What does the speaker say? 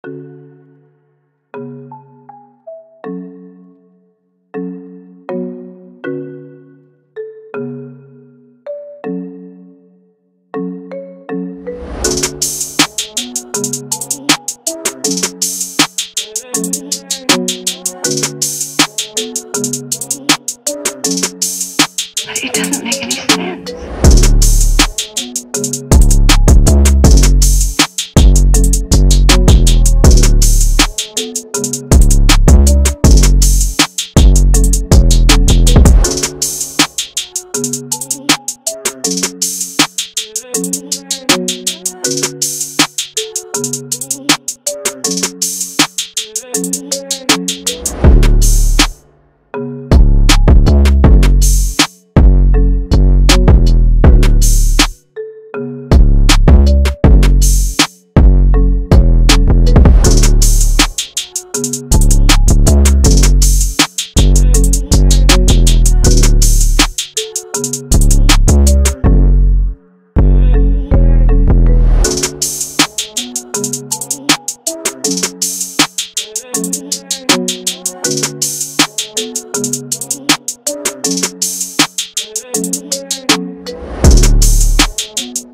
It doesn't make any sense.